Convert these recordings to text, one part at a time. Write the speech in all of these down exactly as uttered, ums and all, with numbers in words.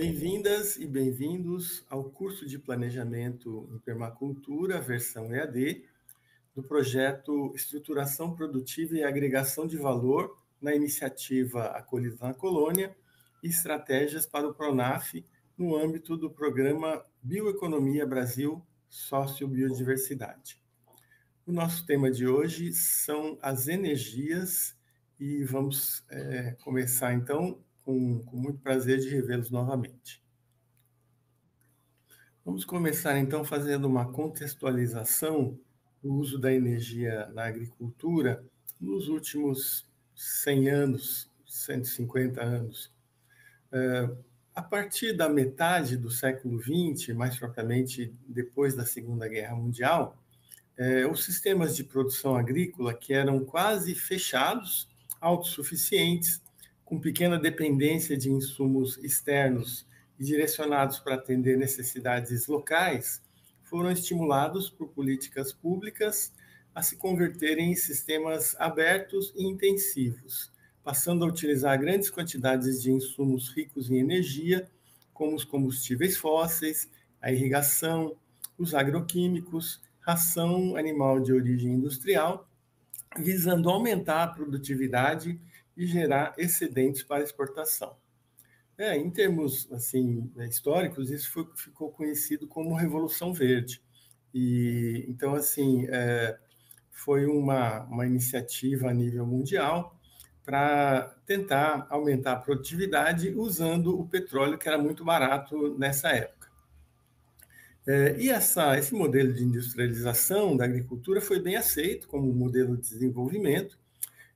Bem-vindas e bem-vindos ao curso de Planejamento em Permacultura, versão E A D, do projeto Estruturação Produtiva e Agregação de Valor na iniciativa Acolhida na Colônia e Estratégias para o PRONAF no âmbito do programa Bioeconomia Brasil Sociobiodiversidade. O nosso tema de hoje são as energias e vamos é, começar então Com, com muito prazer de revê-los novamente. Vamos começar, então, fazendo uma contextualização do uso da energia na agricultura nos últimos cem anos, cento e cinquenta anos. É, a partir da metade do século vinte, mais propriamente depois da Segunda Guerra Mundial, é, os sistemas de produção agrícola que eram quase fechados, autossuficientes, com pequena dependência de insumos externos e direcionados para atender necessidades locais, foram estimulados por políticas públicas a se converterem em sistemas abertos e intensivos, passando a utilizar grandes quantidades de insumos ricos em energia, como os combustíveis fósseis, a irrigação, os agroquímicos, ração animal de origem industrial, visando aumentar a produtividade e gerar excedentes para exportação. É, em termos assim, históricos, isso foi, ficou conhecido como Revolução Verde. E, então, assim, é, foi uma, uma iniciativa a nível mundial para tentar aumentar a produtividade usando o petróleo, que era muito barato nessa época. É, e essa, esse modelo de industrialização da agricultura foi bem aceito como modelo de desenvolvimento.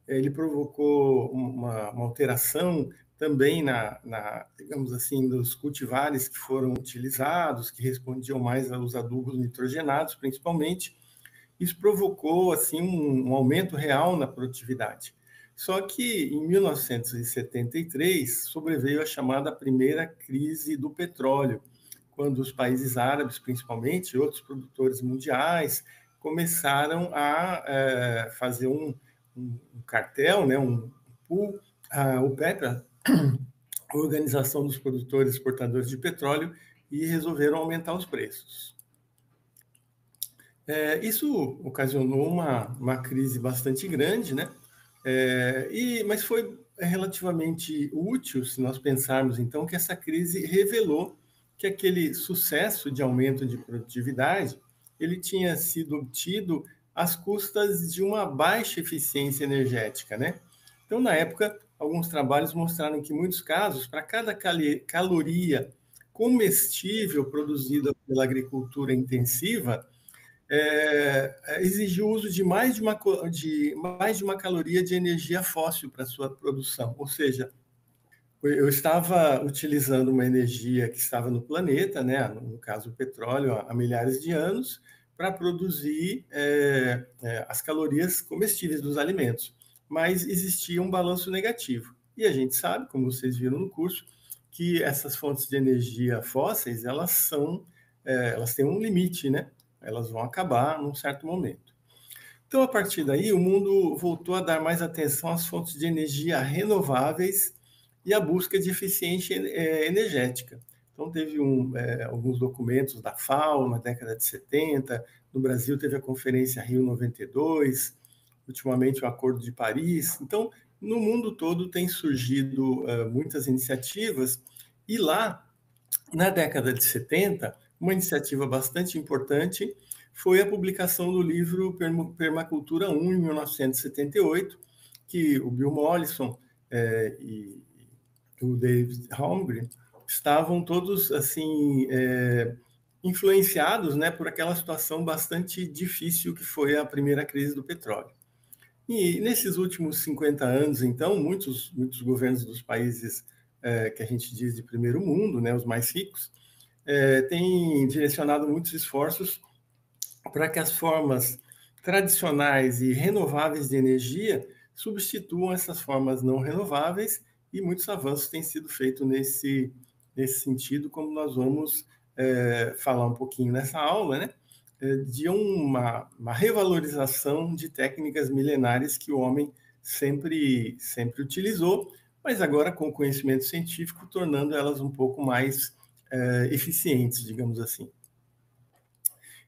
Ele provocou uma, uma alteração também na, na, digamos assim, dos cultivares que foram utilizados, que respondiam mais aos adubos nitrogenados, principalmente. Isso provocou, assim, um, um aumento real na produtividade. Só que, em mil novecentos e setenta e três, sobreveio a chamada primeira crise do petróleo, quando os países árabes, principalmente, e outros produtores mundiais, começaram a é, fazer um... um cartel, né, um pool, a OPEP, a Organização dos Produtores e Exportadores de Petróleo, e resolveram aumentar os preços. É, isso ocasionou uma, uma crise bastante grande, né? É, e, mas foi relativamente útil se nós pensarmos, então, que essa crise revelou que aquele sucesso de aumento de produtividade ele tinha sido obtido às custas de uma baixa eficiência energética, né? Então, na época, alguns trabalhos mostraram que, em muitos casos, para cada caloria comestível produzida pela agricultura intensiva, é, exigiu o uso de mais de, uma, de mais de uma caloria de energia fóssil para sua produção. Ou seja, eu estava utilizando uma energia que estava no planeta, né? No caso, o petróleo, há milhares de anos, para produzir é, é, as calorias comestíveis dos alimentos, mas existia um balanço negativo. E a gente sabe, como vocês viram no curso, que essas fontes de energia fósseis, elas são, é, elas têm um limite, né? Elas vão acabar num certo momento. Então, a partir daí, o mundo voltou a dar mais atenção às fontes de energia renováveis e à busca de eficiência é, energética. Então, teve um, é, alguns documentos da FAO na década de setenta, no Brasil teve a Conferência Rio noventa e dois, ultimamente o Acordo de Paris. Então, no mundo todo tem surgido uh, muitas iniciativas, e lá, na década de setenta, uma iniciativa bastante importante foi a publicação do livro Permacultura I, em mil novecentos e setenta e oito, que o Bill Mollison é, e o David Holmgren estavam todos assim é, influenciados, né, por aquela situação bastante difícil que foi a primeira crise do petróleo. E nesses últimos cinquenta anos, então, muitos, muitos governos dos países é, que a gente diz de primeiro mundo, né, os mais ricos, é, têm direcionado muitos esforços para que as formas tradicionais e renováveis de energia substituam essas formas não renováveis, e muitos avanços têm sido feitos nesse nesse sentido, como nós vamos é, falar um pouquinho nessa aula, né, de uma, uma revalorização de técnicas milenares que o homem sempre, sempre utilizou, mas agora com o conhecimento científico, tornando elas um pouco mais eh, eficientes, digamos assim.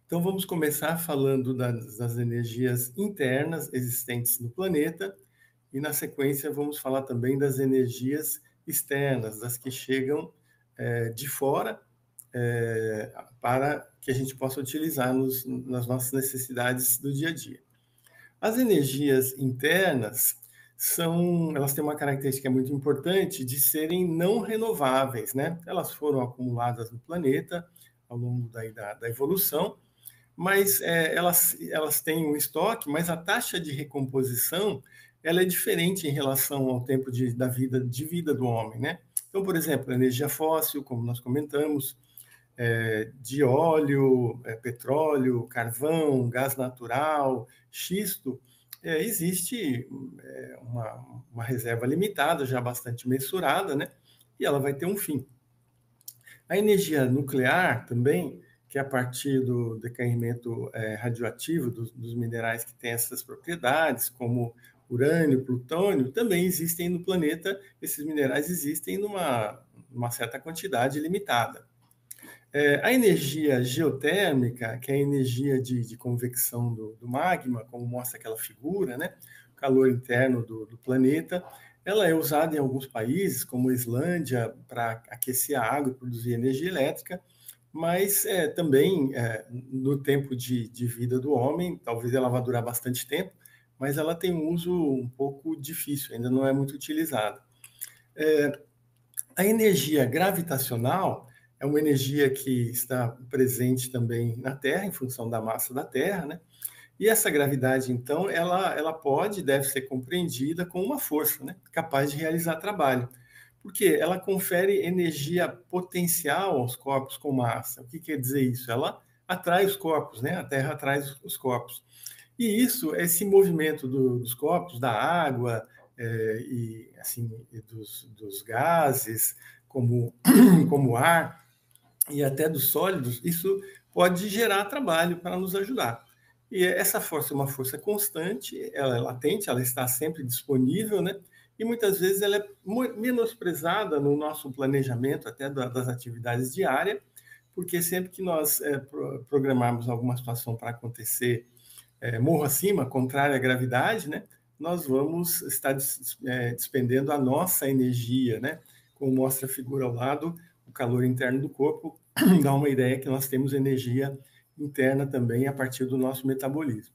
Então, vamos começar falando das, das energias internas existentes no planeta e, na sequência, vamos falar também das energias externas, das que chegam eh, de fora eh, para que a gente possa utilizar nos, nas nossas necessidades do dia a dia. As energias internas são, elas têm uma característica muito importante de serem não renováveis, né? Elas foram acumuladas no planeta ao longo da, da, da evolução, mas é, elas, elas têm um estoque, mas a taxa de recomposição ela é diferente em relação ao tempo de, da vida, de vida do homem, né? Então, por exemplo, a energia fóssil, como nós comentamos, É, de óleo, é, petróleo, carvão, gás natural, xisto, é, existe é, uma, uma reserva limitada, já bastante mensurada, né? E ela vai ter um fim. A energia nuclear também, que é a partir do decaimento é, radioativo dos, dos minerais que têm essas propriedades, como urânio, plutônio, também existem no planeta, esses minerais existem numa, numa certa quantidade limitada. É, a energia geotérmica, que é a energia de, de convecção do, do magma, como mostra aquela figura, né? O calor interno do, do planeta, ela é usada em alguns países, como a Islândia, para aquecer a água e produzir energia elétrica, mas é, também é, no tempo de, de vida do homem, talvez ela vá durar bastante tempo, mas ela tem um uso um pouco difícil, ainda não é muito utilizada. É, a energia gravitacional é uma energia que está presente também na Terra, em função da massa da Terra, né? E essa gravidade, então, ela, ela pode e deve ser compreendida como uma força, né? Capaz de realizar trabalho, porque ela confere energia potencial aos corpos com massa. O que quer dizer isso? Ela atrai os corpos, né? A Terra atrai os corpos. E isso, esse movimento do, dos corpos, da água é, e assim, dos, dos gases, como, como ar, e até dos sólidos, isso pode gerar trabalho para nos ajudar. E essa força é uma força constante, ela é latente, ela está sempre disponível, né? E muitas vezes ela é menosprezada no nosso planejamento, até das atividades diárias, porque sempre que nós é, programarmos alguma situação para acontecer é, morro acima, contrária à gravidade, né? Nós vamos estar é, despendendo a nossa energia, né? Como mostra a figura ao lado, o calor interno do corpo dá uma ideia que nós temos energia interna também a partir do nosso metabolismo.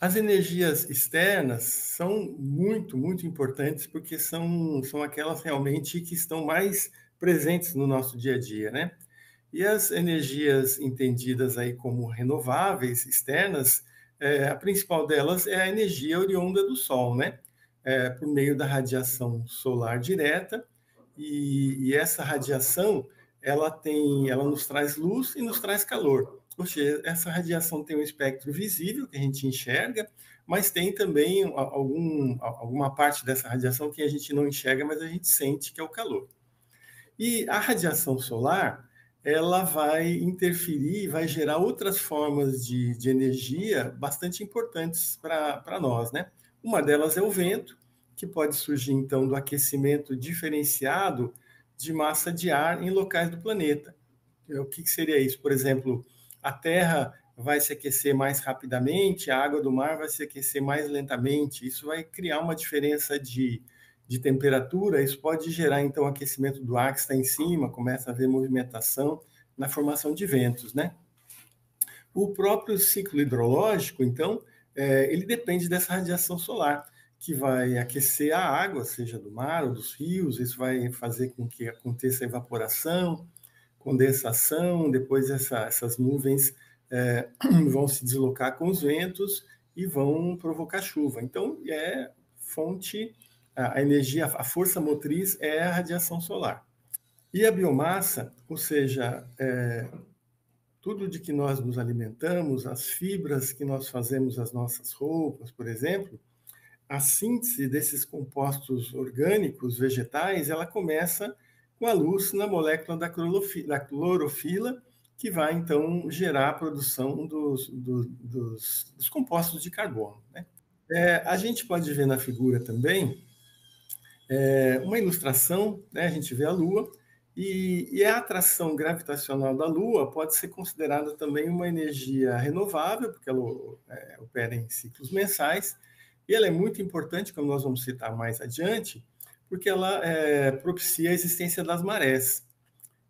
As energias externas são muito, muito importantes porque são, são aquelas realmente que estão mais presentes no nosso dia a dia, né? E as energias entendidas aí como renováveis externas, é, a principal delas é a energia oriunda do Sol, né? É, por meio da radiação solar direta. E, e essa radiação, ela, tem, ela nos traz luz e nos traz calor. Ou seja, essa radiação tem um espectro visível que a gente enxerga, mas tem também algum, alguma parte dessa radiação que a gente não enxerga, mas a gente sente, que é o calor. E a radiação solar, ela vai interferir, vai gerar outras formas de, de energia bastante importantes para nós, né? Uma delas é o vento, que pode surgir, então, do aquecimento diferenciado de massa de ar em locais do planeta. O que seria isso? Por exemplo, a Terra vai se aquecer mais rapidamente, a água do mar vai se aquecer mais lentamente. Isso vai criar uma diferença de, de temperatura. Isso pode gerar, então, o aquecimento do ar que está em cima, começa a haver movimentação na formação de ventos, né? O próprio ciclo hidrológico, então, é, ele depende dessa radiação solar, que vai aquecer a água, seja do mar ou dos rios. Isso vai fazer com que aconteça evaporação, condensação, depois essa, essas nuvens é, vão se deslocar com os ventos e vão provocar chuva. Então, é fonte, a energia, a força motriz é a radiação solar. E a biomassa, ou seja, é, tudo de que nós nos alimentamos, as fibras que nós fazemos as nossas roupas, por exemplo, a síntese desses compostos orgânicos, vegetais, ela começa com a luz na molécula da clorofila, da clorofila que vai, então, gerar a produção dos, do, dos, dos compostos de carbono, né? É, a gente pode ver na figura também é, uma ilustração, né? A gente vê a Lua, e, e a atração gravitacional da Lua pode ser considerada também uma energia renovável, porque ela é, opera em ciclos mensais, e ela é muito importante, como nós vamos citar mais adiante, porque ela é, propicia a existência das marés.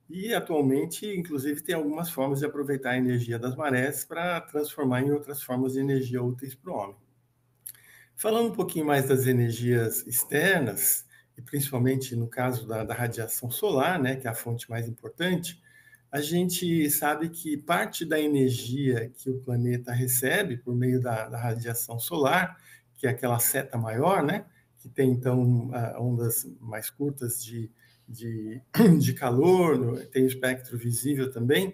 E, atualmente, inclusive, tem algumas formas de aproveitar a energia das marés para transformar em outras formas de energia úteis para o homem. Falando um pouquinho mais das energias externas, e principalmente no caso da, da radiação solar, né, que é a fonte mais importante, a gente sabe que parte da energia que o planeta recebe por meio da, da radiação solar, que é aquela seta maior, né, que tem, então, ondas mais curtas de De, de calor, tem espectro visível também,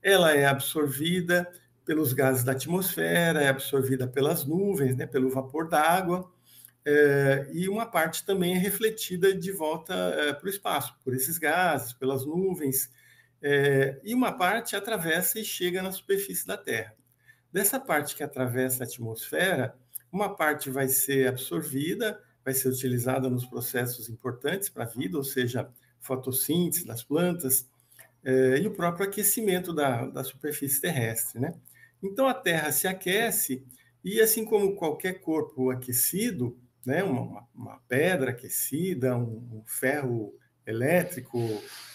ela é absorvida pelos gases da atmosfera, é absorvida pelas nuvens, né, pelo vapor da água, é, e uma parte também é refletida de volta é, para o espaço, por esses gases, pelas nuvens, é, e uma parte atravessa e chega na superfície da Terra. Dessa parte que atravessa a atmosfera, uma parte vai ser absorvida, vai ser utilizada nos processos importantes para a vida, ou seja, fotossíntese das plantas, eh, e o próprio aquecimento da, da superfície terrestre, né? Então, a Terra se aquece, e assim como qualquer corpo aquecido, né, uma, uma pedra aquecida, um, um ferro elétrico,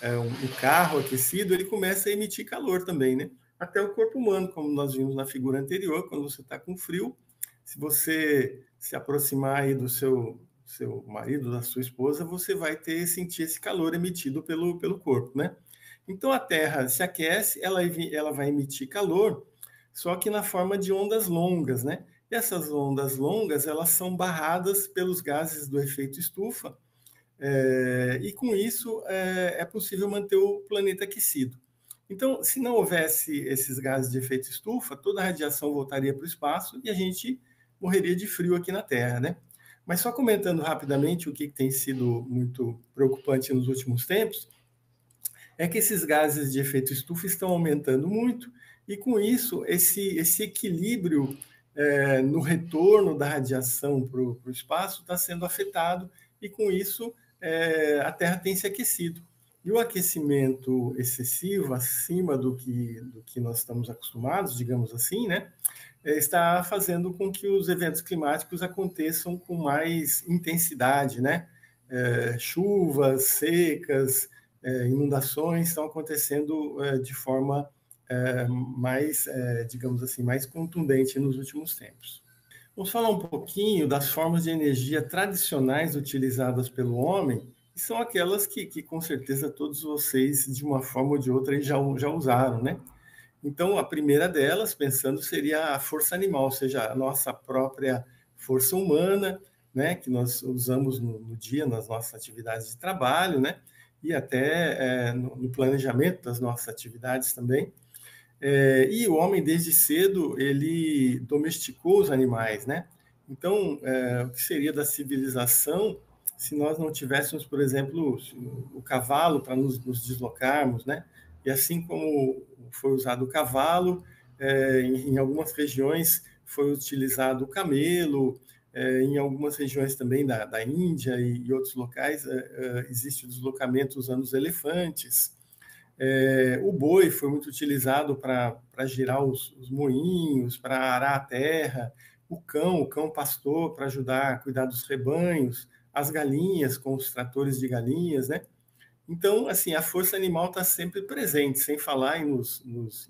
eh, um, um carro aquecido, ele começa a emitir calor também, né? Até o corpo humano, como nós vimos na figura anterior, quando você está com frio, se você se aproximar aí do seu, seu marido, da sua esposa, você vai ter, sentir esse calor emitido pelo, pelo corpo, né? Então, a Terra se aquece, ela, ela vai emitir calor, só que na forma de ondas longas, né? E essas ondas longas, elas são barradas pelos gases do efeito estufa, é, e com isso é, é possível manter o planeta aquecido. Então, se não houvesse esses gases de efeito estufa, toda a radiação voltaria para o espaço e a gente morreria de frio aqui na Terra, né? Mas só comentando rapidamente o que tem sido muito preocupante nos últimos tempos, é que esses gases de efeito estufa estão aumentando muito, e com isso, esse, esse equilíbrio é, no retorno da radiação para o espaço está sendo afetado, e com isso é, a Terra tem se aquecido. E o aquecimento excessivo, acima do que, do que nós estamos acostumados, digamos assim, né, está fazendo com que os eventos climáticos aconteçam com mais intensidade, né? É, chuvas, secas, é, inundações estão acontecendo é, de forma é, mais, é, digamos assim, mais contundente nos últimos tempos. Vamos falar um pouquinho das formas de energia tradicionais utilizadas pelo homem, e são aquelas que, que, com certeza, todos vocês, de uma forma ou de outra, já, já usaram, né? Então, a primeira delas, pensando, seria a força animal, ou seja, a nossa própria força humana, né? Que nós usamos no, no dia, nas nossas atividades de trabalho, né? E até é, no, no planejamento das nossas atividades também. É, e o homem, desde cedo, ele domesticou os animais, né? Então, é, o que seria da civilização se nós não tivéssemos, por exemplo, o cavalo para nos, nos deslocarmos, né? E assim como foi usado o cavalo, é, em, em algumas regiões foi utilizado o camelo, é, em algumas regiões também da, da Índia e, e outros locais é, é, existe o deslocamento usando os elefantes. É, o boi foi muito utilizado para girar os, os moinhos, para arar a terra, o cão, o cão pastor para ajudar a cuidar dos rebanhos, as galinhas, com os tratores de galinhas, né? Então, assim, a força animal está sempre presente, sem falar nos, nos,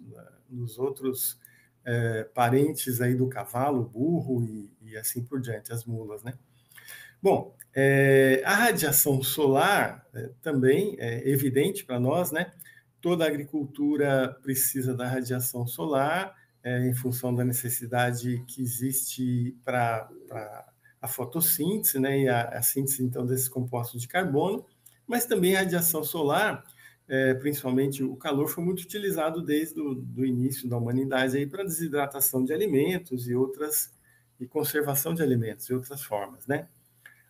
nos outros é, parentes aí do cavalo, burro e, e assim por diante, as mulas, né? Bom, é, a radiação solar é, também é evidente para nós, né? Toda a agricultura precisa da radiação solar é, em função da necessidade que existe para a fotossíntese, né, e a, a síntese, então, desses compostos de carbono, mas também a radiação solar, é, principalmente o calor, foi muito utilizado desde o do início da humanidade aí para desidratação de alimentos e outras, e conservação de alimentos e outras formas, né?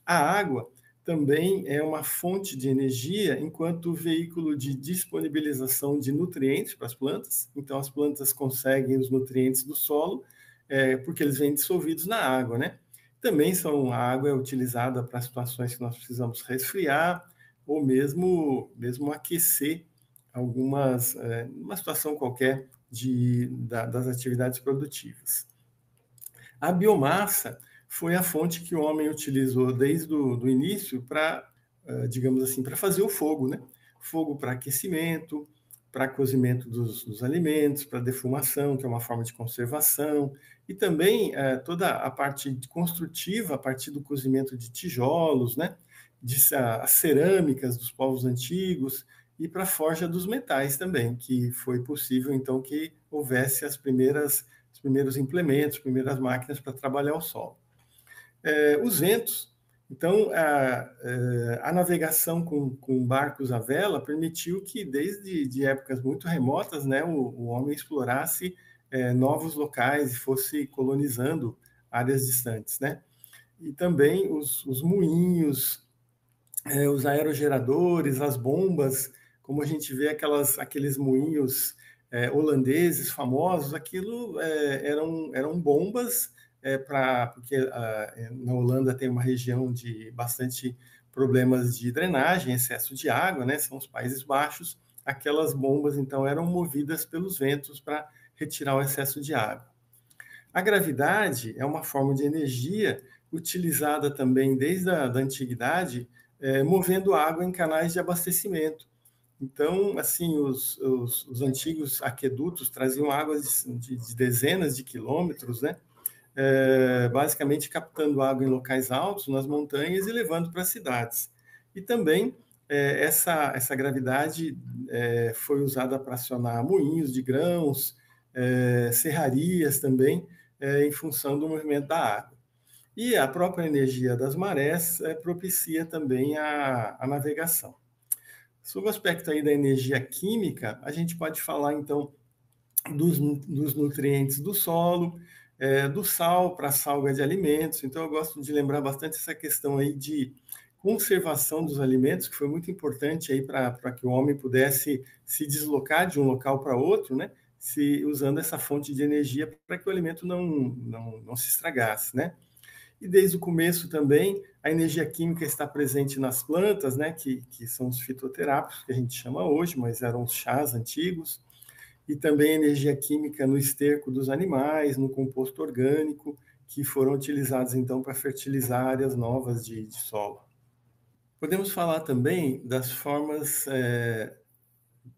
A água também é uma fonte de energia enquanto veículo de disponibilização de nutrientes para as plantas, então as plantas conseguem os nutrientes do solo, é, porque eles vêm dissolvidos na água, né? Também são, a água é utilizada para situações que nós precisamos resfriar ou mesmo, mesmo aquecer algumas, é, uma situação qualquer de, da, das atividades produtivas. A biomassa foi a fonte que o homem utilizou desde o do início para, digamos assim, para fazer o fogo, né? Fogo para aquecimento, para cozimento dos, dos alimentos, para defumação, que é uma forma de conservação, e também eh, toda a parte construtiva, a partir do cozimento de tijolos, né? de, a, as cerâmicas dos povos antigos, e para a forja dos metais também, que foi possível, então, que houvesse as primeiras, os primeiros implementos, as primeiras máquinas para trabalhar o solo. Eh, os ventos. Então, a, a navegação com, com barcos à vela permitiu que, desde de épocas muito remotas, né, o, o homem explorasse é, novos locais e fosse colonizando áreas distantes, né? E também os, os moinhos, é, os aerogeradores, as bombas, como a gente vê aquelas, aqueles moinhos é, holandeses famosos, aquilo é, eram, eram bombas, É pra, porque a, na Holanda tem uma região de bastante problemas de drenagem, excesso de água, né? São os Países Baixos. Aquelas bombas, então, eram movidas pelos ventos para retirar o excesso de água. A gravidade é uma forma de energia utilizada também desde a da antiguidade, é, movendo água em canais de abastecimento. Então, assim, os, os, os antigos aquedutos traziam águas de, de dezenas de quilômetros, né? É, basicamente captando água em locais altos, nas montanhas, e levando para as cidades. E também é, essa, essa gravidade é, foi usada para acionar moinhos de grãos, é, serrarias também, é, em função do movimento da água. E a própria energia das marés é, propicia também a, a navegação. Sobre o aspecto aí da energia química, a gente pode falar, então, dos, dos nutrientes do solo, É, do sal para salga de alimentos. Então, eu gosto de lembrar bastante essa questão aí de conservação dos alimentos, que foi muito importante aí para para que o homem pudesse se deslocar de um local para outro, né? Se usando essa fonte de energia para que o alimento não, não, não se estragasse, né? E desde o começo também, a energia química está presente nas plantas, né? Que, que são os fitoterápicos, que a gente chama hoje, mas eram os chás antigos. E também energia química no esterco dos animais, no composto orgânico, que foram utilizados, então, para fertilizar áreas novas de, de solo. Podemos falar também das formas é,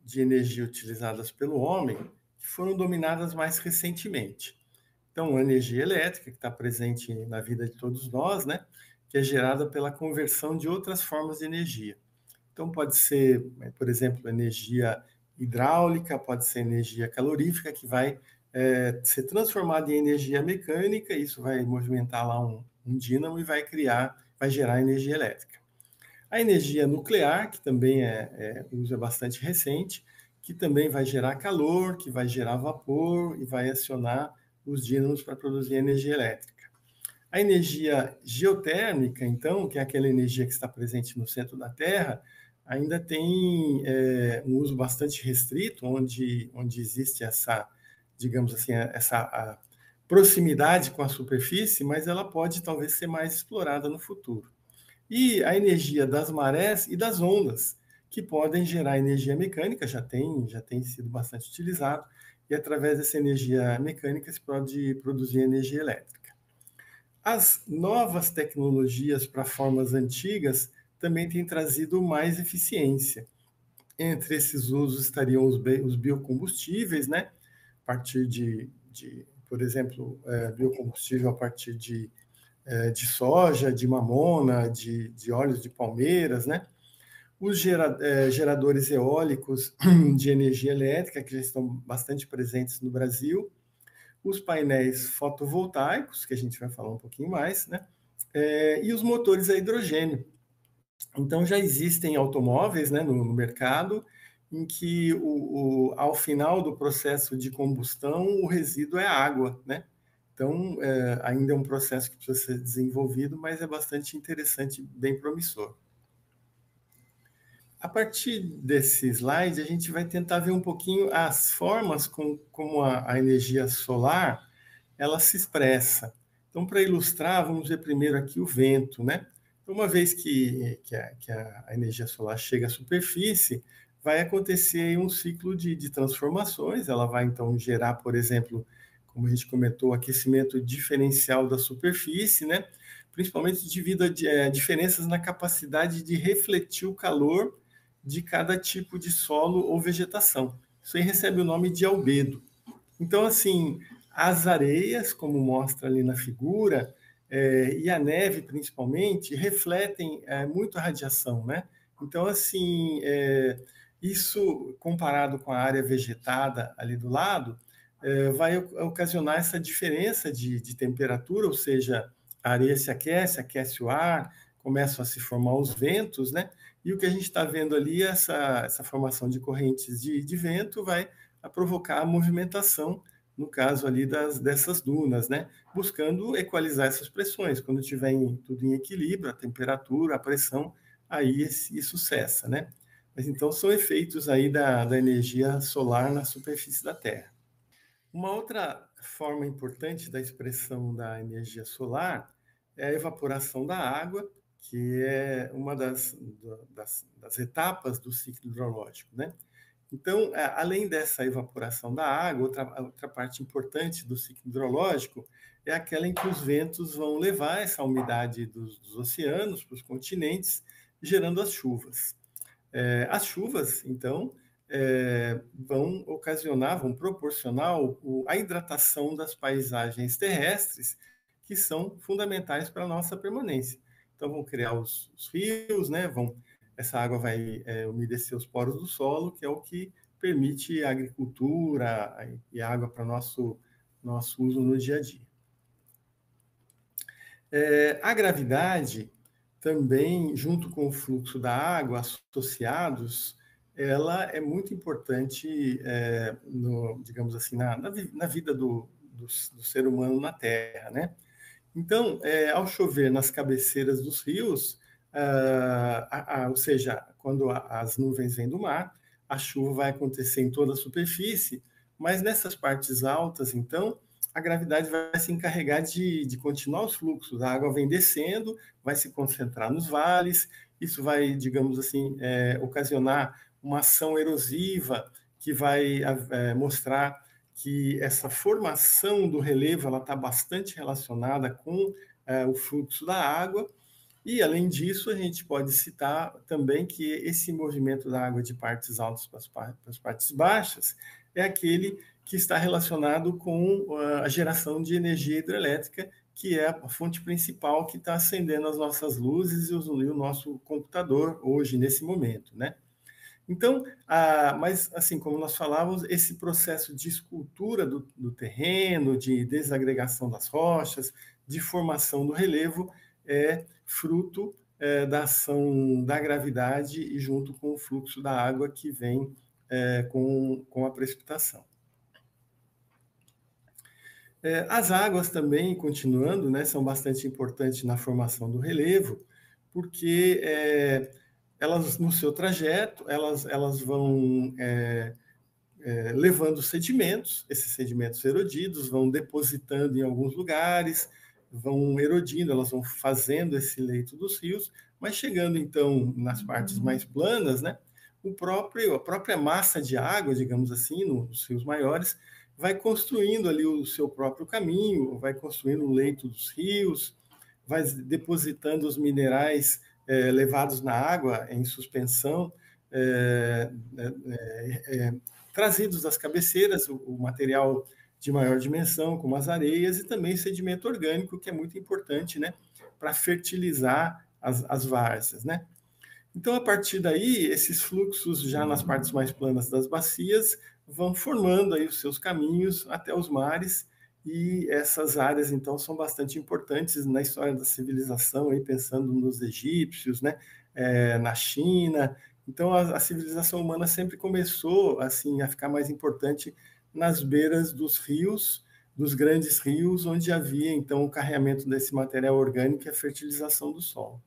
de energia utilizadas pelo homem, que foram dominadas mais recentemente. Então, a energia elétrica, que está presente na vida de todos nós, né, que é gerada pela conversão de outras formas de energia. Então, pode ser, por exemplo, energia hidráulica, pode ser energia calorífica, que vai é, ser transformada em energia mecânica, isso vai movimentar lá um, um dínamo e vai criar, vai gerar energia elétrica. A energia nuclear, que também é, é uso bastante recente, que também vai gerar calor, que vai gerar vapor e vai acionar os dínamos para produzir energia elétrica. A energia geotérmica, então, que é aquela energia que está presente no centro da Terra, ainda tem é, um uso bastante restrito, onde, onde existe essa, digamos assim, essa a proximidade com a superfície, mas ela pode talvez ser mais explorada no futuro. E a energia das marés e das ondas, que podem gerar energia mecânica, já tem, já tem sido bastante utilizado, e através dessa energia mecânica se pode produzir energia elétrica. As novas tecnologias para formas antigas também tem trazido mais eficiência. Entre esses usos estariam os biocombustíveis, né? A partir de, de por exemplo, é, biocombustível a partir de, é, de soja, de mamona, de, de óleos de palmeiras, né? Os gera, é, geradores eólicos de energia elétrica, que já estão bastante presentes no Brasil. Os painéis fotovoltaicos, que a gente vai falar um pouquinho mais, né? É, e os motores a hidrogênio. Então, já existem automóveis, né, no, no mercado em que, o, o, ao final do processo de combustão, o resíduo é água, né? Então, é, ainda é um processo que precisa ser desenvolvido, mas é bastante interessante, bem promissor. A partir desse slide, a gente vai tentar ver um pouquinho as formas com, como a, a energia solar ela se expressa. Então, para ilustrar, vamos ver primeiro aqui o vento, né? Então, uma vez que, que, a, que a energia solar chega à superfície, vai acontecer um ciclo de, de transformações. Ela vai, então, gerar, por exemplo, como a gente comentou, o aquecimento diferencial da superfície, né? Principalmente devido a, a diferenças na capacidade de refletir o calor de cada tipo de solo ou vegetação. Isso aí recebe o nome de albedo. Então, assim, as areias, como mostra ali na figura, é, e a neve, principalmente, refletem é, muito a radiação, né? Então, assim, é, isso comparado com a área vegetada ali do lado, é, vai ocasionar essa diferença de, de temperatura, ou seja, a areia se aquece, aquece o ar, começam a se formar os ventos, né? E o que a gente está vendo ali, essa, essa formação de correntes de, de vento vai a provocar a movimentação, no caso ali das, dessas dunas, né? Buscando equalizar essas pressões. Quando tiver em, tudo em equilíbrio, a temperatura, a pressão, aí esse, isso cessa, né? Mas então são efeitos aí da, da energia solar na superfície da Terra. Uma outra forma importante da expressão da energia solar é a evaporação da água, que é uma das, das, das etapas do ciclo hidrológico, né? Então, além dessa evaporação da água, outra, outra parte importante do ciclo hidrológico é aquela em que os ventos vão levar essa umidade dos, dos oceanos para os continentes, gerando as chuvas. É, as chuvas, então, é, vão ocasionar, vão proporcionar o, a hidratação das paisagens terrestres, que são fundamentais para a nossa permanência. Então, vão criar os, os rios, né? Vão, essa água vai é, umedecer os poros do solo, que é o que permite a agricultura e a água para nosso nosso uso no dia a dia. É, a gravidade também, junto com o fluxo da água associados, ela é muito importante, é, no, digamos assim, na, na vida do, do, do ser humano na Terra, né? Então, é, ao chover nas cabeceiras dos rios, ah, a, a, ou seja, quando a, as nuvens vêm do mar, a chuva vai acontecer em toda a superfície, mas nessas partes altas, então, a gravidade vai se encarregar de, de continuar os fluxos. A água vem descendo, vai se concentrar nos vales, isso vai, digamos assim, é, ocasionar uma ação erosiva que vai é, mostrar que essa formação do relevo está bastante relacionada com é, o fluxo da água. E, além disso, a gente pode citar também que esse movimento da água de partes altas para as partes baixas é aquele que está relacionado com a geração de energia hidrelétrica, que é a fonte principal que está acendendo as nossas luzes e o nosso computador hoje, nesse momento, né? Então, a, mas assim como nós falávamos, esse processo de escultura do, do terreno, de desagregação das rochas, de formação do relevo, é fruto é, da ação da gravidade e junto com o fluxo da água que vem é, com, com a precipitação. É, as águas também, continuando, né, são bastante importantes na formação do relevo, porque... É, elas, no seu trajeto, elas, elas vão é, é, levando sedimentos, esses sedimentos erodidos vão depositando em alguns lugares, vão erodindo, elas vão fazendo esse leito dos rios, mas chegando, então, nas partes mais planas, né, o próprio, a própria massa de água, digamos assim, nos rios maiores, vai construindo ali o seu próprio caminho, vai construindo o leito dos rios, vai depositando os minerais É, levados na água, em suspensão, é, é, é, trazidos das cabeceiras, o, o material de maior dimensão, como as areias, e também sedimento orgânico, que é muito importante, né, para fertilizar as, as várzeas, né? Então, a partir daí, esses fluxos, já nas partes mais planas das bacias, vão formando aí os seus caminhos até os mares, e essas áreas, então, são bastante importantes na história da civilização, aí pensando nos egípcios, né? É, na China. Então, a, a civilização humana sempre começou assim, a ficar mais importante nas beiras dos rios, dos grandes rios, onde havia, então, o carreamento desse material orgânico e a fertilização do solo.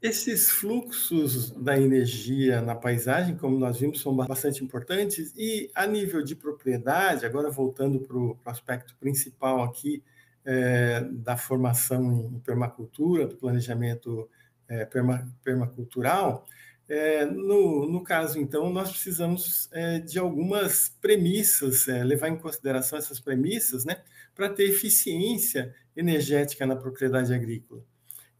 Esses fluxos da energia na paisagem, como nós vimos, são bastante importantes e a nível de propriedade, agora voltando para o aspecto principal aqui é, da formação em permacultura, do planejamento é, perma, permacultural, é, no, no caso, então, nós precisamos é, de algumas premissas, é, levar em consideração essas premissas, né, para ter eficiência energética na propriedade agrícola.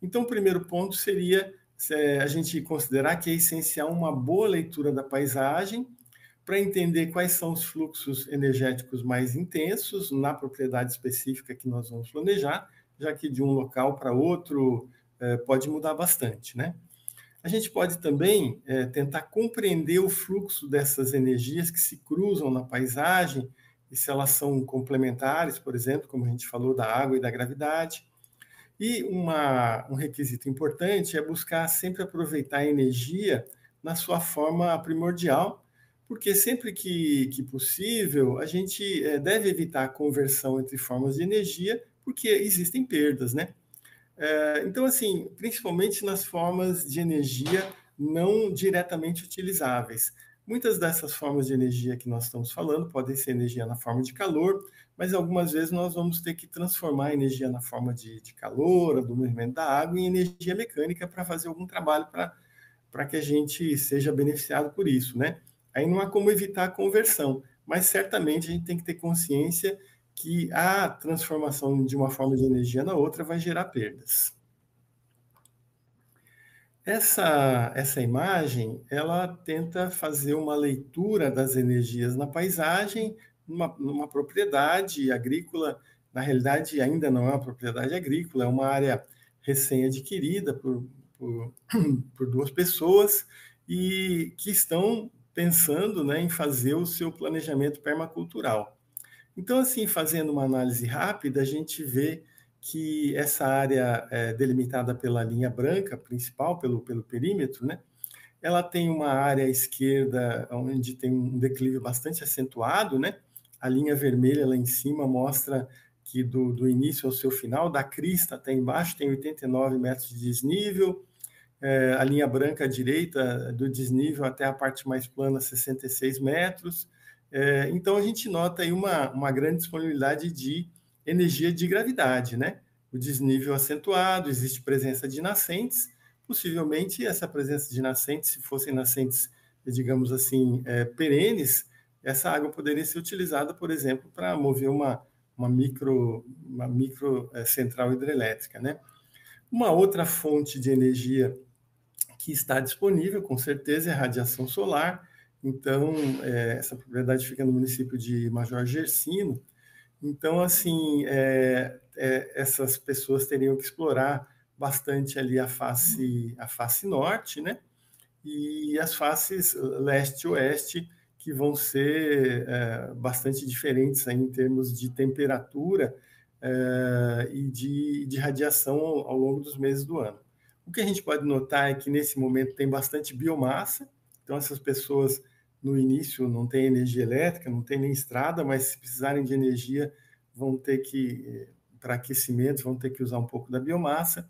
Então, o primeiro ponto seria é, a gente considerar que é essencial uma boa leitura da paisagem para entender quais são os fluxos energéticos mais intensos na propriedade específica que nós vamos planejar, já que de um local para outro é, pode mudar bastante, né? A gente pode também é, tentar compreender o fluxo dessas energias que se cruzam na paisagem e se elas são complementares, por exemplo, como a gente falou, da água e da gravidade. E uma, um requisito importante é buscar sempre aproveitar a energia na sua forma primordial, porque sempre que, que possível, a gente é, deve evitar a conversão entre formas de energia, porque existem perdas, né? Então, assim, principalmente nas formas de energia não diretamente utilizáveis. Muitas dessas formas de energia que nós estamos falando podem ser energia na forma de calor, mas algumas vezes nós vamos ter que transformar a energia na forma de, de calor, do movimento da água, em energia mecânica para fazer algum trabalho para que a gente seja beneficiado por isso, né? Aí não há como evitar a conversão, mas certamente a gente tem que ter consciência que a transformação de uma forma de energia na outra vai gerar perdas. Essa, essa imagem, ela tenta fazer uma leitura das energias na paisagem, numa, numa propriedade agrícola. Na realidade, ainda não é uma propriedade agrícola, é uma área recém-adquirida por, por, por duas pessoas e que estão pensando, né, em fazer o seu planejamento permacultural. Então, assim, fazendo uma análise rápida, a gente vê que essa área é, delimitada pela linha branca principal, pelo, pelo perímetro, né? Ela tem uma área à esquerda onde tem um declive bastante acentuado, né? A linha vermelha lá em cima mostra que do, do início ao seu final, da crista até embaixo, tem oitenta e nove metros de desnível. É, a linha branca à direita, do desnível até a parte mais plana, sessenta e seis metros. É, então, a gente nota aí uma, uma grande disponibilidade de energia de gravidade, né? O desnível acentuado, existe presença de nascentes, possivelmente essa presença de nascentes, se fossem nascentes, digamos assim, é, perenes, essa água poderia ser utilizada, por exemplo, para mover uma, uma micro, uma micro é, central hidrelétrica, né? Uma outra fonte de energia que está disponível, com certeza, é a radiação solar. Então, é, essa propriedade fica no município de Major Gercino. Então, assim, é, é, essas pessoas teriam que explorar bastante ali a face, a face norte, né? E as faces leste e oeste, que vão ser é, bastante diferentes aí em termos de temperatura é, e de, de radiação ao, ao longo dos meses do ano. O que a gente pode notar é que, nesse momento, tem bastante biomassa. Então, essas pessoas, no início, não têm energia elétrica, não têm nem estrada, mas se precisarem de energia, vão ter que, para aquecimento, vão ter que usar um pouco da biomassa.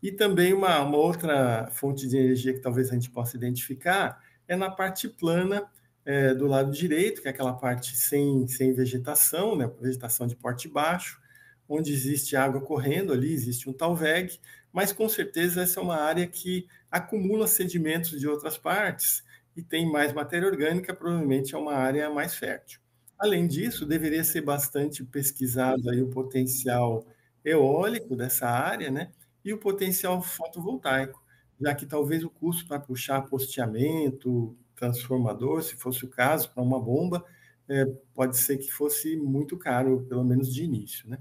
E também uma, uma outra fonte de energia que talvez a gente possa identificar é na parte plana é, do lado direito, que é aquela parte sem, sem vegetação, né, vegetação de porte baixo, onde existe água correndo ali, existe um talveg, mas com certeza essa é uma área que acumula sedimentos de outras partes e tem mais matéria orgânica, provavelmente é uma área mais fértil. Além disso, deveria ser bastante pesquisado aí o potencial eólico dessa área, né? E o potencial fotovoltaico, já que talvez o custo para puxar posteamento, transformador, se fosse o caso, para uma bomba, é, pode ser que fosse muito caro, pelo menos de início, né?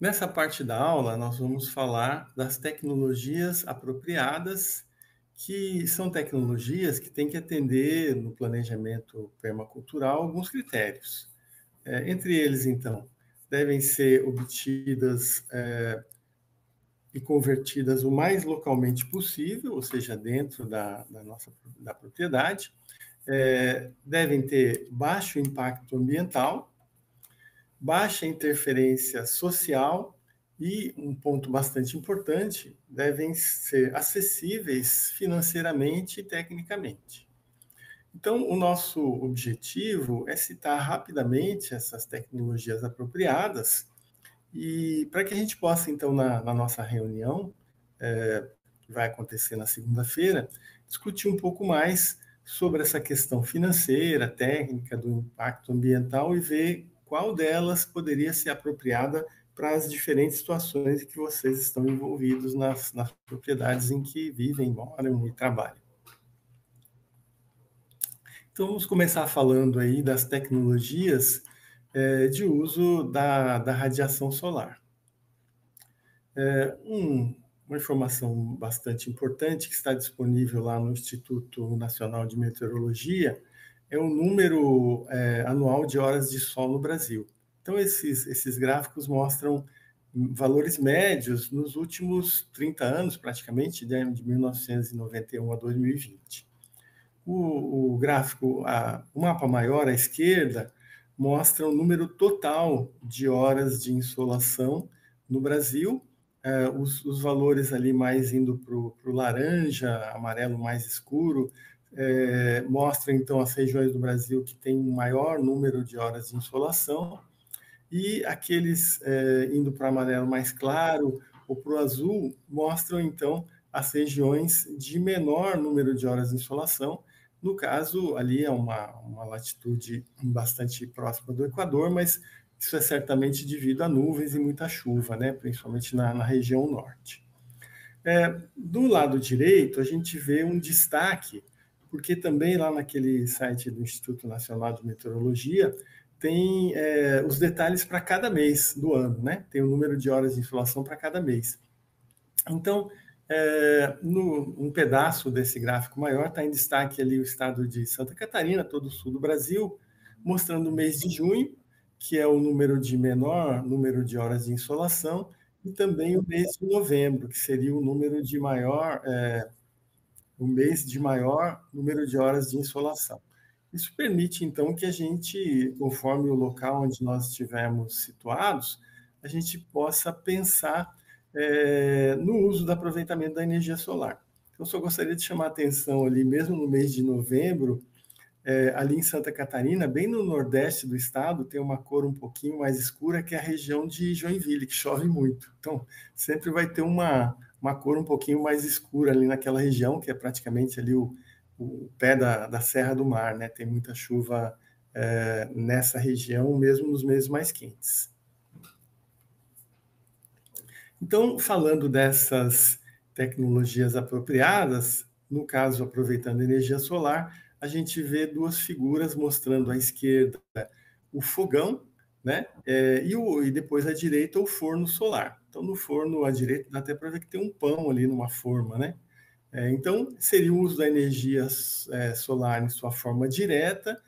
Nessa parte da aula, nós vamos falar das tecnologias apropriadas, que são tecnologias que têm que atender, no planejamento permacultural, alguns critérios. É, entre eles, então, devem ser obtidas é, e convertidas o mais localmente possível, ou seja, dentro da, da nossa da propriedade, é, devem ter baixo impacto ambiental, baixa interferência social e, um ponto bastante importante, devem ser acessíveis financeiramente e tecnicamente. Então, o nosso objetivo é citar rapidamente essas tecnologias apropriadas E para que a gente possa, então, na, na nossa reunião, é, que vai acontecer na segunda-feira, discutir um pouco mais sobre essa questão financeira, técnica, do impacto ambiental e ver qual delas poderia ser apropriada para as diferentes situações em que vocês estão envolvidos nas, nas propriedades em que vivem, moram e trabalham. Então, vamos começar falando aí das tecnologias é, de uso da, da radiação solar. É, um, uma informação bastante importante que está disponível lá no Instituto Nacional de Meteorologia é o número é, anual de horas de sol no Brasil. Então, esses, esses gráficos mostram valores médios nos últimos trinta anos, praticamente, de mil novecentos e noventa e um a dois mil e vinte. O, o gráfico, a, o mapa maior à esquerda, mostra o número total de horas de insolação no Brasil, eh, os, os valores ali mais indo para o laranja, amarelo mais escuro, eh, mostra, então, as regiões do Brasil que tem o maior número de horas de insolação, e aqueles eh, indo para o amarelo mais claro ou para o azul mostram, então, as regiões de menor número de horas de insolação. No caso, ali é uma, uma latitude bastante próxima do Equador, mas isso é certamente devido a nuvens e muita chuva, né? Principalmente na, na região norte. É, do lado direito, a gente vê um destaque, porque também lá naquele site do Instituto Nacional de Meteorologia, tem é, os detalhes para cada mês do ano, né? Tem o número de horas de insolação para cada mês. Então, é, no, um pedaço desse gráfico maior está em destaque ali o estado de Santa Catarina, todo o sul do Brasil, mostrando o mês de junho, que é o número de menor número de horas de insolação, e também o mês de novembro, que seria o número de maior, é, o mês de maior número de horas de insolação. Isso permite, então, que a gente, conforme o local onde nós estivermos situados, a gente possa pensar é, no uso do aproveitamento da energia solar. Eu só gostaria de chamar a atenção ali, mesmo no mês de novembro, é, ali em Santa Catarina, bem no nordeste do estado, tem uma cor um pouquinho mais escura, que é a região de Joinville, que chove muito. Então, sempre vai ter uma, uma cor um pouquinho mais escura ali naquela região, que é praticamente ali o... o pé da, da Serra do Mar, né? Tem muita chuva é, nessa região, mesmo nos meses mais quentes. Então, falando dessas tecnologias apropriadas, no caso, aproveitando energia solar, a gente vê duas figuras mostrando à esquerda o fogão, né? é, e, o, e depois à direita o forno solar. Então, no forno à direita dá até para ver que tem um pão ali numa forma, né? Então, seria o uso da energia solar em sua forma direta,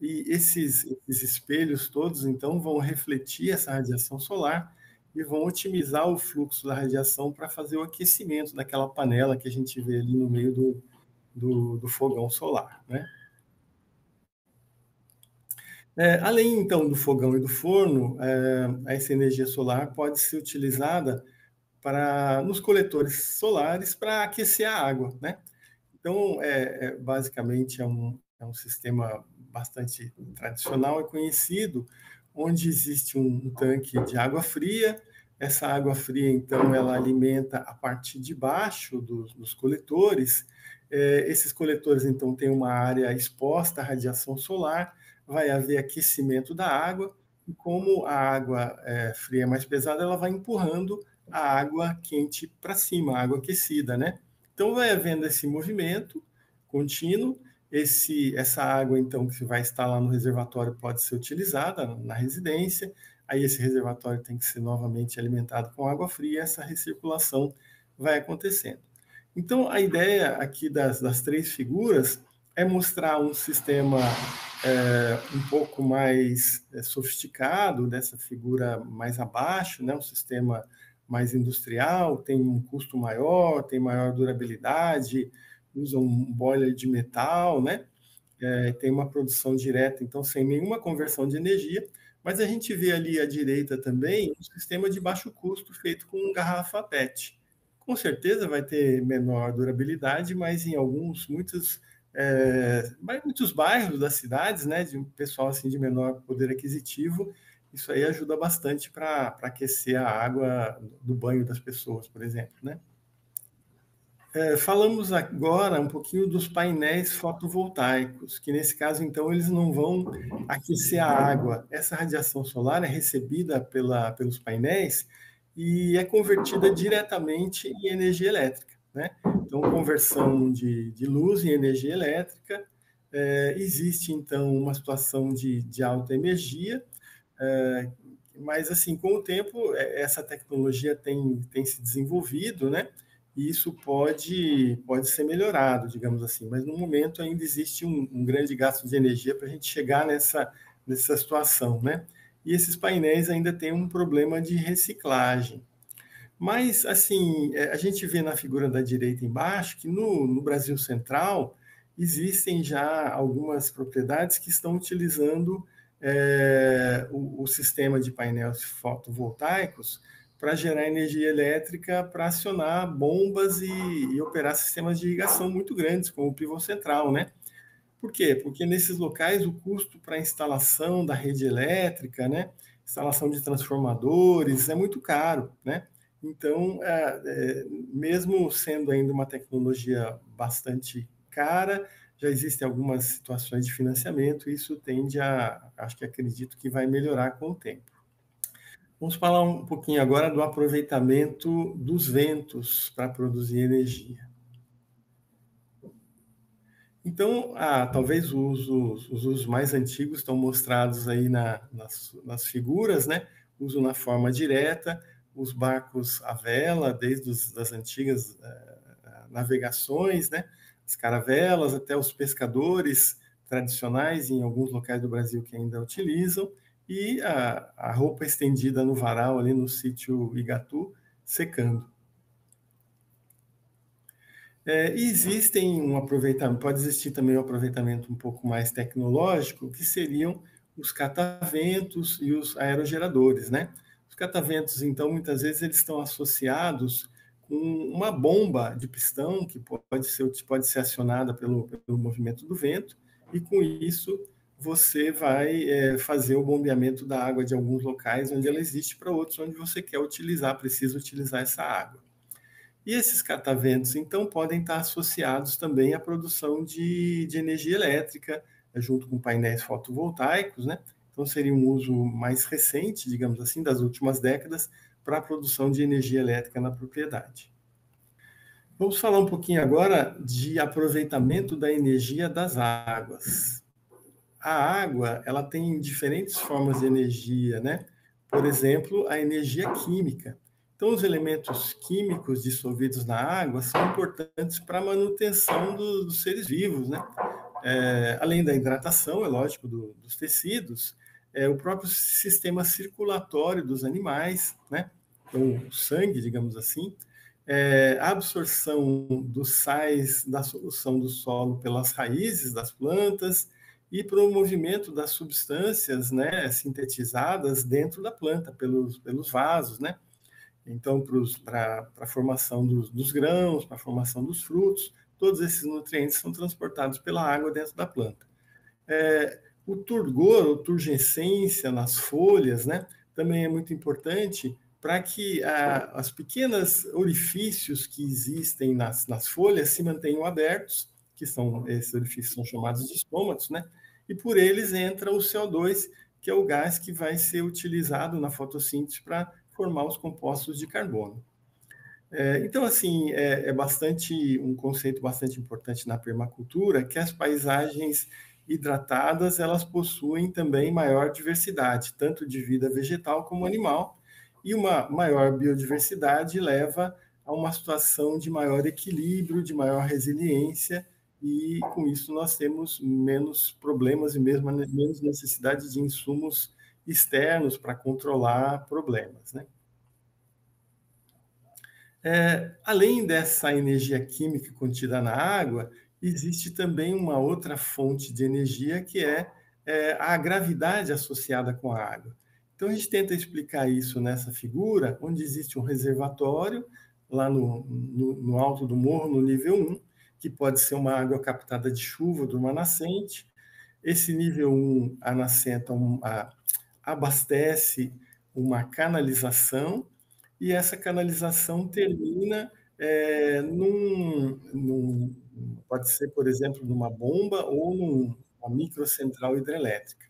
e esses, esses espelhos todos, então, vão refletir essa radiação solar e vão otimizar o fluxo da radiação para fazer o aquecimento daquela panela que a gente vê ali no meio do, do, do fogão solar, né? É, além, então, do fogão e do forno, é, essa energia solar pode ser utilizada para, nos coletores solares para aquecer a água, né? Então, é, é, basicamente, é um, é um sistema bastante tradicional e conhecido, onde existe um, um tanque de água fria. Essa água fria, então, ela alimenta a parte de baixo dos, dos coletores. É, esses coletores, então, têm uma área exposta à radiação solar, vai haver aquecimento da água, e como a água é, fria é mais pesada, ela vai empurrando a água quente para cima, a água aquecida, né? Então, vai havendo esse movimento contínuo, esse, essa água, então, que vai estar lá no reservatório pode ser utilizada na residência, aí esse reservatório tem que ser novamente alimentado com água fria, essa recirculação vai acontecendo. Então, a ideia aqui das, das três figuras é mostrar um sistema é, um pouco mais é, sofisticado, dessa figura mais abaixo, né? Um sistema mais industrial, tem um custo maior, tem maior durabilidade, usa um boiler de metal, né? É, tem uma produção direta, então, sem nenhuma conversão de energia, mas a gente vê ali à direita também um sistema de baixo custo feito com garrafa PET. Com certeza vai ter menor durabilidade, mas em alguns, muitos, é, muitos bairros das cidades, né, de um pessoal assim, de menor poder aquisitivo, isso aí ajuda bastante para aquecer a água do banho das pessoas, por exemplo, né? É, falamos agora um pouquinho dos painéis fotovoltaicos, que nesse caso, então, eles não vão aquecer a água. Essa radiação solar é recebida pela, pelos painéis e é convertida diretamente em energia elétrica, né? Então, conversão de, de luz em energia elétrica. É, existe, então, uma situação de, de alta energia, é, mas, assim, com o tempo, essa tecnologia tem, tem se desenvolvido, né? E isso pode, pode ser melhorado, digamos assim, mas no momento ainda existe um, um grande gasto de energia para a gente chegar nessa, nessa situação, né? E esses painéis ainda têm um problema de reciclagem. Mas, assim, a gente vê na figura da direita embaixo que no, no Brasil Central existem já algumas propriedades que estão utilizando é, o, o sistema de painéis fotovoltaicos para gerar energia elétrica, para acionar bombas e, e operar sistemas de irrigação muito grandes, como o pivô central, né? Por quê? Porque nesses locais o custo para a instalação da rede elétrica, né, instalação de transformadores, é muito caro, né? Então, é, é, mesmo sendo ainda uma tecnologia bastante cara, já existem algumas situações de financiamento, e isso tende a, acho que acredito que vai melhorar com o tempo. Vamos falar um pouquinho agora do aproveitamento dos ventos para produzir energia. Então, ah, talvez os usos mais antigos estão mostrados aí na, nas, nas figuras, né? Uso na forma direta, os barcos à vela, desde os, as antigas eh, navegações, né? As caravelas, até os pescadores tradicionais em alguns locais do Brasil que ainda utilizam, e a, a roupa estendida no varal, ali no sítio Igatu, secando. É, e existem um aproveitamento, pode existir também um aproveitamento um pouco mais tecnológico, que seriam os cataventos e os aerogeradores, né? Os cataventos, então, muitas vezes eles estão associados com uma bomba de pistão que pode ser, pode ser acionada pelo, pelo movimento do vento, e com isso você vai é, fazer o bombeamento da água de alguns locais onde ela existe para outros onde você quer utilizar, precisa utilizar essa água. E esses cataventos, então, podem estar associados também à produção de, de energia elétrica, junto com painéis fotovoltaicos, né? Então, seria um uso mais recente, digamos assim, das últimas décadas, para a produção de energia elétrica na propriedade. Vamos falar um pouquinho agora de aproveitamento da energia das águas. A água, ela tem diferentes formas de energia, né? Por exemplo, a energia química. Então, os elementos químicos dissolvidos na água são importantes para a manutenção do, dos seres vivos, né? É, além da hidratação, é lógico, do, dos tecidos, é, o próprio sistema circulatório dos animais, né? Então, o sangue, digamos assim, é, a absorção dos sais da solução do solo pelas raízes das plantas, e para o movimento das substâncias, né, sintetizadas dentro da planta, pelos, pelos vasos, né? Então, para a formação dos, dos grãos, para a formação dos frutos, todos esses nutrientes são transportados pela água dentro da planta. É, o turgor, ou turgescência nas folhas, né, também é muito importante para que a, as pequenas orifícios que existem nas, nas folhas se mantenham abertos, que são, esses orifícios são chamados de estômatos, né? E por eles entra o C O dois, que é o gás que vai ser utilizado na fotossíntese para formar os compostos de carbono. É, então, assim, é, é bastante um conceito bastante importante na permacultura, que as paisagens hidratadas, elas possuem também maior diversidade, tanto de vida vegetal como animal, e uma maior biodiversidade leva a uma situação de maior equilíbrio, de maior resiliência, e com isso nós temos menos problemas e mesmo menos necessidade de insumos externos para controlar problemas, né? É, além dessa energia química contida na água, existe também uma outra fonte de energia que é, é a gravidade associada com a água. Então a gente tenta explicar isso nessa figura, onde existe um reservatório lá no, no, no alto do morro, no nível um, que pode ser uma água captada de chuva de uma nascente. Esse nível um, a nascente, a, abastece uma canalização e essa canalização termina é, num, num, pode ser, por exemplo, numa bomba ou numa microcentral hidrelétrica.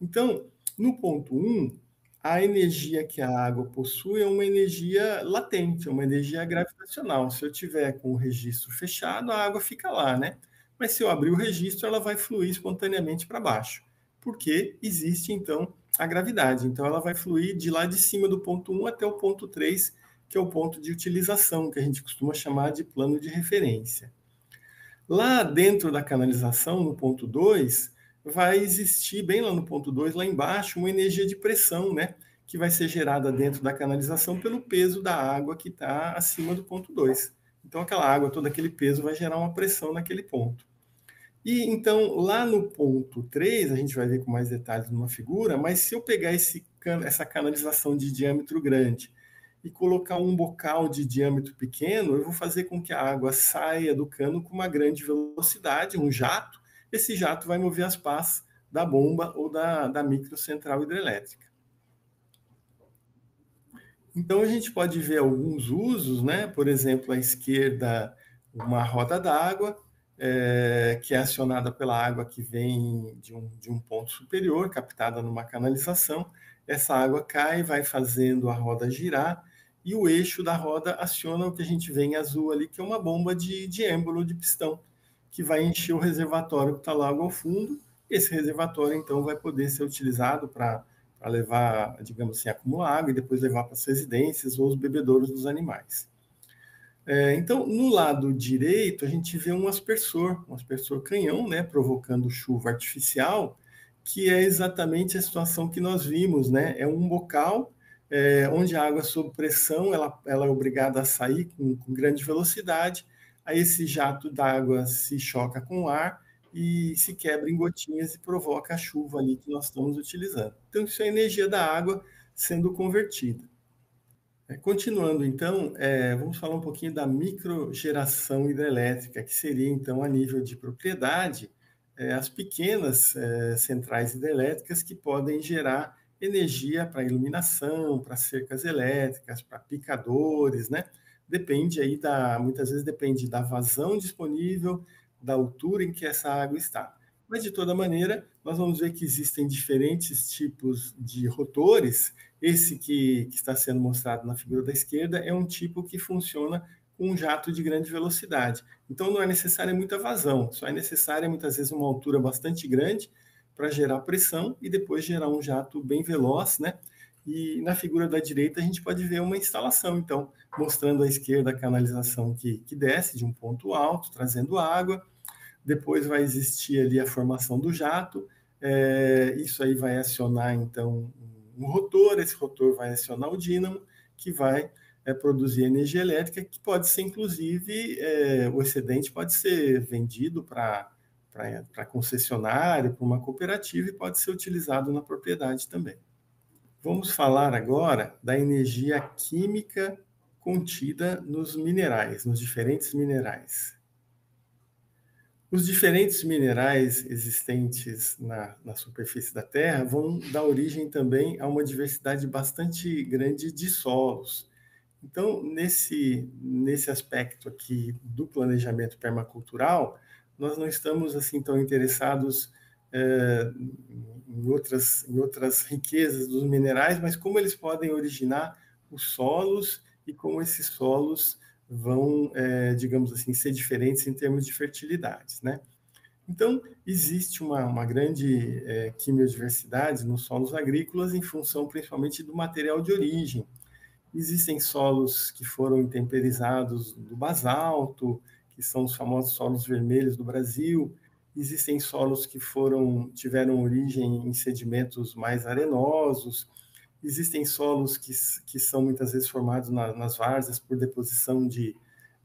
Então, no ponto um, a energia que a água possui é uma energia latente, é uma energia gravitacional. Se eu tiver com o registro fechado, a água fica lá, né? Mas se eu abrir o registro, ela vai fluir espontaneamente para baixo, porque existe, então, a gravidade. Então, ela vai fluir de lá de cima do ponto um até o ponto três, que é o ponto de utilização, que a gente costuma chamar de plano de referência. Lá dentro da canalização, no ponto dois, vai existir, bem lá no ponto dois, lá embaixo, uma energia de pressão, né? Que vai ser gerada dentro da canalização pelo peso da água que está acima do ponto dois. Então, aquela água, todo aquele peso vai gerar uma pressão naquele ponto. E, então, lá no ponto três, a gente vai ver com mais detalhes numa figura, mas se eu pegar esse, essa canalização de diâmetro grande e colocar um bocal de diâmetro pequeno, eu vou fazer com que a água saia do cano com uma grande velocidade, um jato. Esse jato vai mover as pás da bomba ou da, da microcentral hidrelétrica. Então, a gente pode ver alguns usos, né? Por exemplo, à esquerda, uma roda d'água, É, que é acionada pela água que vem de um, de um ponto superior, captada numa canalização. Essa água cai, vai fazendo a roda girar, e o eixo da roda aciona o que a gente vê em azul ali, que é uma bomba de, de êmbolo, de pistão, que vai encher o reservatório que está logo ao fundo. Esse reservatório, então, vai poder ser utilizado para levar, digamos assim, acumular água e depois levar para as residências ou os bebedouros dos animais. Então, no lado direito, a gente vê um aspersor, um aspersor canhão, né, provocando chuva artificial, que é exatamente a situação que nós vimos, né? É um bocal é, onde a água sob pressão, ela, ela é obrigada a sair com, com grande velocidade, aí esse jato d'água se choca com o ar e se quebra em gotinhas e provoca a chuva ali que nós estamos utilizando. Então, isso é a energia da água sendo convertida. Continuando, então, é, vamos falar um pouquinho da microgeração hidrelétrica, que seria, então, a nível de propriedade, é, as pequenas é, centrais hidrelétricas que podem gerar energia para iluminação, para cercas elétricas, para picadores, né? Depende aí, da, muitas vezes depende da vazão disponível, da altura em que essa água está. Mas, de toda maneira, nós vamos ver que existem diferentes tipos de rotores. Esse que, que está sendo mostrado na figura da esquerda é um tipo que funciona com um jato de grande velocidade. Então, não é necessária muita vazão, só é necessária, muitas vezes, uma altura bastante grande para gerar pressão e depois gerar um jato bem veloz, né? E na figura da direita, a gente pode ver uma instalação, então, mostrando à esquerda a canalização que, que desce de um ponto alto, trazendo água. Depois vai existir ali a formação do jato, é, isso aí vai acionar, então, um rotor, esse rotor vai acionar o dínamo, que vai é, produzir energia elétrica, que pode ser, inclusive, é, o excedente pode ser vendido para concessionário, para uma cooperativa, e pode ser utilizado na propriedade também. Vamos falar agora da energia química contida nos minerais, nos diferentes minerais. Os diferentes minerais existentes na, na superfície da Terra vão dar origem também a uma diversidade bastante grande de solos. Então, nesse, nesse aspecto aqui do planejamento permacultural, nós não estamos assim tão interessados eh, em, outras, em outras riquezas dos minerais, mas como eles podem originar os solos e como esses solos vão, é, digamos assim, ser diferentes em termos de fertilidades, né? Então, existe uma, uma grande é, quimiodiversidade nos solos agrícolas em função, principalmente, do material de origem. Existem solos que foram intemperizados do basalto, que são os famosos solos vermelhos do Brasil. Existem solos que foram, tiveram origem em sedimentos mais arenosos. Existem solos que, que são muitas vezes formados na, nas várzeas por deposição de,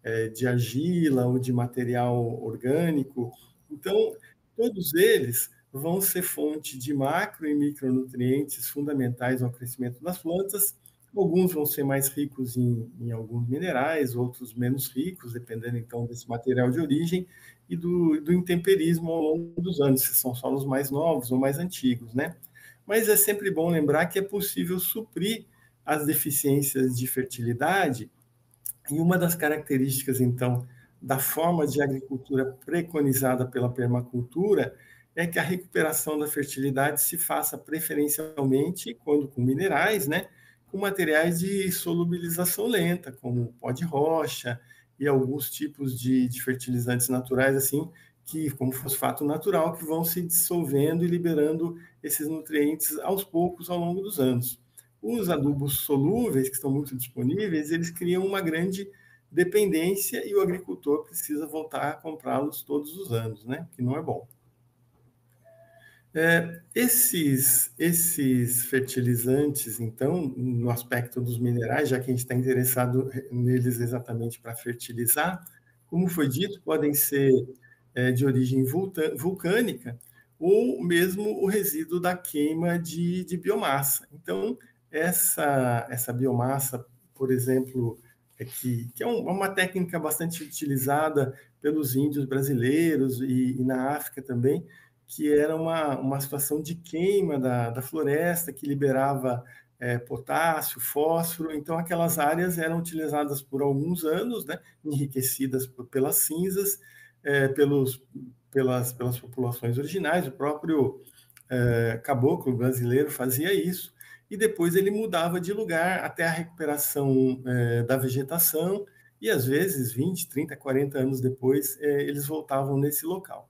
eh, de argila ou de material orgânico. Então, todos eles vão ser fonte de macro e micronutrientes fundamentais ao crescimento das plantas. Alguns vão ser mais ricos em, em alguns minerais, outros menos ricos, dependendo, então, desse material de origem e do, do intemperismo ao longo dos anos, se são solos mais novos ou mais antigos, né? mas é sempre bom lembrar que é possível suprir as deficiências de fertilidade, e uma das características, então, da forma de agricultura preconizada pela permacultura é que a recuperação da fertilidade se faça preferencialmente, quando com minerais, né, com materiais de solubilização lenta, como pó de rocha e alguns tipos de, de fertilizantes naturais, assim, que, como fosfato natural, que vão se dissolvendo e liberando esses nutrientes aos poucos ao longo dos anos. Os adubos solúveis, que estão muito disponíveis, eles criam uma grande dependência e o agricultor precisa voltar a comprá-los todos os anos, né? Que não é bom. É, esses, esses fertilizantes, então, no aspecto dos minerais, já que a gente está interessado neles exatamente para fertilizar, como foi dito, podem ser é, de origem vulcânica ou mesmo o resíduo da queima de, de biomassa. Então, essa, essa biomassa, por exemplo, é que, que é um, uma técnica bastante utilizada pelos índios brasileiros e, e na África também, que era uma, uma situação de queima da, da floresta, que liberava é, potássio, fósforo. Então, aquelas áreas eram utilizadas por alguns anos, né, enriquecidas por, pelas cinzas, é, pelos, pelas, pelas populações originais. O próprio é, caboclo brasileiro fazia isso, e depois ele mudava de lugar até a recuperação é, da vegetação, e às vezes, vinte, trinta, quarenta anos depois, é, eles voltavam nesse local.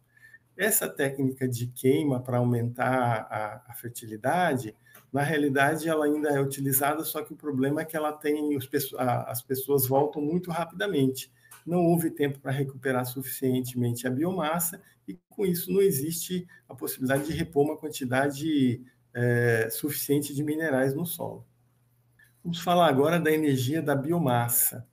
Essa técnica de queima para aumentar a, a fertilidade, na realidade, ela ainda é utilizada, só que o problema é que ela tem os, as pessoas voltam muito rapidamente. Não houve tempo para recuperar suficientemente a biomassa e, com isso, não existe a possibilidade de repor uma quantidade é, suficiente de minerais no solo. Vamos falar agora da energia da biomassa.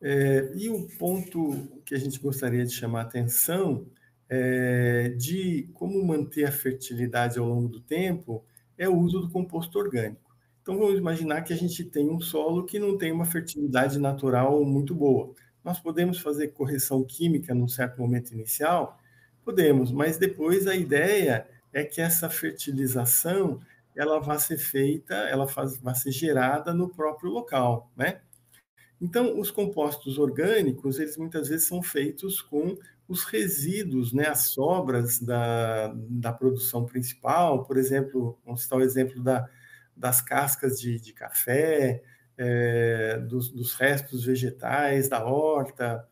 É, e o ponto que a gente gostaria de chamar a atenção é de como manter a fertilidade ao longo do tempo é o uso do composto orgânico. Então, vamos imaginar que a gente tem um solo que não tem uma fertilidade natural muito boa. Nós podemos fazer correção química num certo momento inicial? Podemos, mas depois a ideia é que essa fertilização ela vá ser feita, ela faz, vai ser gerada no próprio local, né? Então, os compostos orgânicos, eles muitas vezes são feitos com os resíduos, né, as sobras da, da produção principal, por exemplo, vamos citar o exemplo da, das cascas de, de café, é, dos, dos restos vegetais, da horta,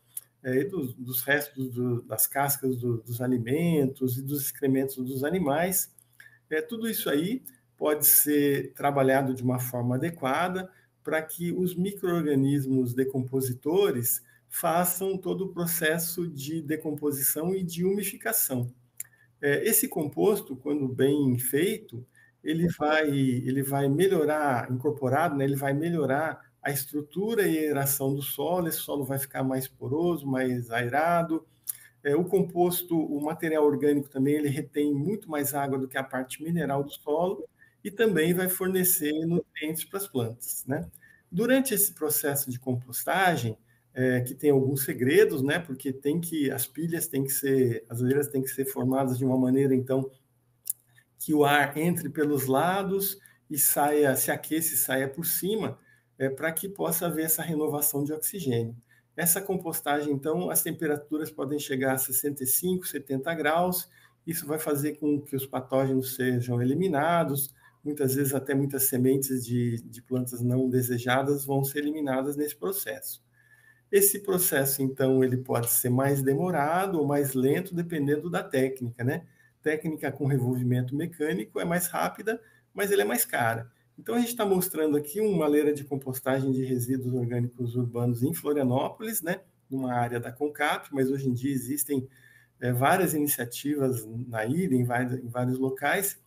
é, dos, dos restos do, das cascas do, dos alimentos e dos excrementos dos animais. É, tudo isso aí pode ser trabalhado de uma forma adequada, para que os micro-organismos decompositores façam todo o processo de decomposição e de umificação. Esse composto, quando bem feito, ele vai, ele vai melhorar, incorporado, né? Ele vai melhorar a estrutura e a aeração do solo, esse solo vai ficar mais poroso, mais aerado. O composto, o material orgânico também, ele retém muito mais água do que a parte mineral do solo, e também vai fornecer nutrientes para as plantas, né? Durante esse processo de compostagem, é, que tem alguns segredos, né? Porque tem que, as pilhas têm que ser, as leiras têm que ser formadas de uma maneira, então, que o ar entre pelos lados e saia, se aqueça e saia por cima, é, para que possa haver essa renovação de oxigênio. Essa compostagem, então, as temperaturas podem chegar a sessenta e cinco, setenta graus, isso vai fazer com que os patógenos sejam eliminados. Muitas vezes até muitas sementes de, de plantas não desejadas vão ser eliminadas nesse processo. Esse processo, então, ele pode ser mais demorado ou mais lento, dependendo da técnica, né? Técnica com revolvimento mecânico é mais rápida, mas ele é mais cara. Então, a gente está mostrando aqui uma leira de compostagem de resíduos orgânicos urbanos em Florianópolis, né? Numa área da CONCAP, mas hoje em dia existem é, várias iniciativas na ilha, em vários, em vários locais.